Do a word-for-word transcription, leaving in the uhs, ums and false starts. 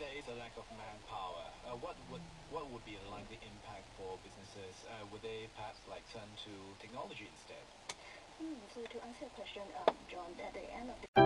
day, the lack of manpower, uh, what would what would be like the impact for businesses? Uh, would they perhaps like turn to technology instead? Mm, so to answer your question, um, John, at the end of the